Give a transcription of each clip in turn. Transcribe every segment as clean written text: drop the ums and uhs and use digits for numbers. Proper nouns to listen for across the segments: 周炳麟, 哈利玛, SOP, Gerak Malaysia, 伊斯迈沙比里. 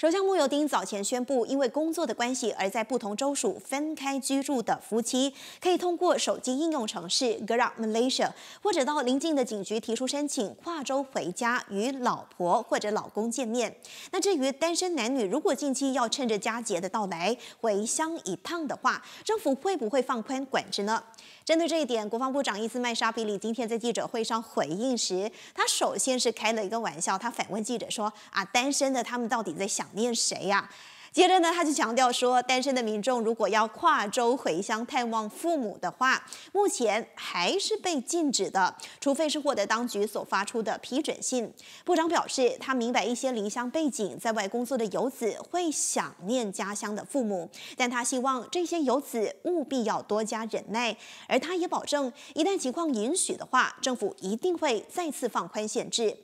首相慕尤丁早前宣布，因为工作的关系而在不同州属分开居住的夫妻，可以通过手机应用程式 Gerak Malaysia， 或者到邻近的警局提出申请，跨州回家与老婆或者老公见面。那至于单身男女，如果近期要趁着佳节的到来回乡一趟的话，政府会不会放宽管制呢？针对这一点，国防部长伊斯迈沙比里今天在记者会上回应时，他首先是开了一个玩笑，他反问记者说：“单身的他们到底在想？” 念谁呀？接着呢，他就强调说，单身的民众如果要跨州回乡探望父母的话，目前还是被禁止的，除非是获得当局所发出的批准信。部长表示，他明白一些离乡背景在外工作的游子会想念家乡的父母，但他希望这些游子务必要多加忍耐。而他也保证，一旦情况允许的话，政府一定会再次放宽限制。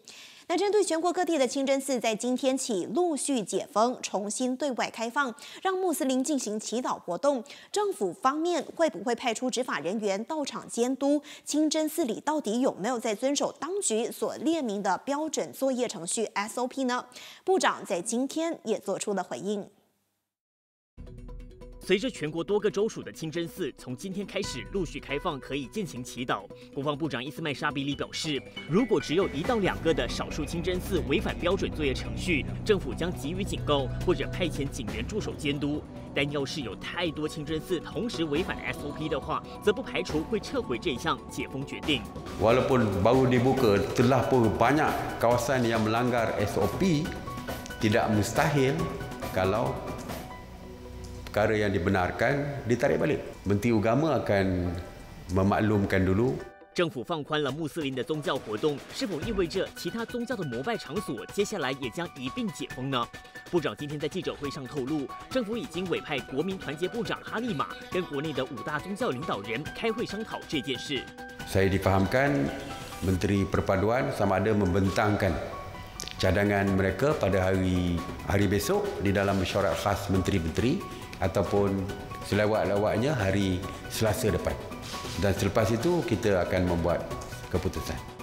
那针对全国各地的清真寺，在今天起陆续解封，重新对外开放，让穆斯林进行祈祷活动。政府方面会不会派出执法人员到场监督清真寺里到底有没有在遵守当局所列明的标准作业程序 SOP 呢？部长在今天也做出了回应。 随着全国多个州属的清真寺从今天开始陆续开放，可以进行祈祷。国防部长伊斯迈沙比里表示，如果只有1到2个的少数清真寺违反标准作业程序，政府将给予警告或者派遣警员驻守监督。但要是有太多清真寺同时违反 SOP 的话，则不排除会撤回这项解封决定。Walaupun baru dibuka, telah pun banyak kawasan yang melanggar SOP, tidak mustahil kalau perkara yang dibenarkan ditarik balik. Menteri Agama akan memaklumkan dulu. 政府放宽了穆斯林的宗教活动，是否意味着其他宗教的膜拜场所接下来也将一并解封呢？部长今天在记者会上透露，政府已经委派国民团结部长哈利玛跟国内的5大宗教领导人开会商讨这件事。Saya difahamkan Menteri Perpaduan sama ada membentangkan cadangan mereka pada hari besok di dalam mesyuarat khas menteri-menteri ataupun selawat-lawatnya hari Selasa depan. Dan selepas itu kita akan membuat keputusan.